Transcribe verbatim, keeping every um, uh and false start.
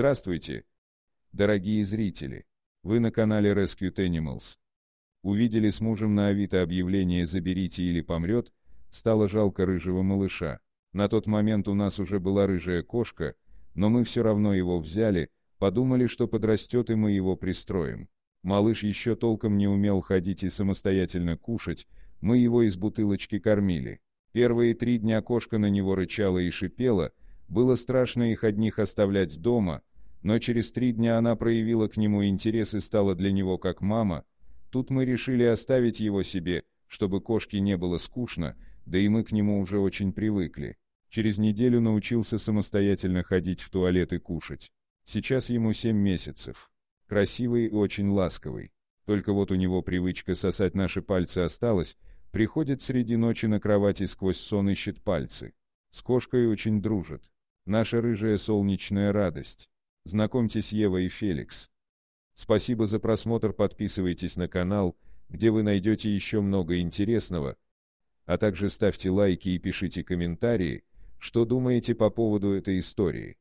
Здравствуйте, дорогие зрители! Вы на канале Rescued Animals. Увидели с мужем на Авито объявление «Заберите или помрет», стало жалко рыжего малыша. На тот момент у нас уже была рыжая кошка, но мы все равно его взяли, подумали, что подрастет и мы его пристроим. Малыш еще толком не умел ходить и самостоятельно кушать, мы его из бутылочки кормили. Первые три дня кошка на него рычала и шипела, было страшно их одних оставлять дома, но через три дня она проявила к нему интерес и стала для него как мама. Тут мы решили оставить его себе, чтобы кошке не было скучно, да и мы к нему уже очень привыкли. Через неделю научился самостоятельно ходить в туалет и кушать. Сейчас ему семь месяцев. Красивый и очень ласковый. Только вот у него привычка сосать наши пальцы осталась, приходит среди ночи на кровать и сквозь сон ищет пальцы. С кошкой очень дружит. Наша рыжая солнечная радость. Знакомьтесь, Ева и Феликс. Спасибо за просмотр, подписывайтесь на канал, где вы найдете еще много интересного, а также ставьте лайки и пишите комментарии, что думаете по поводу этой истории.